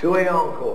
to a encore.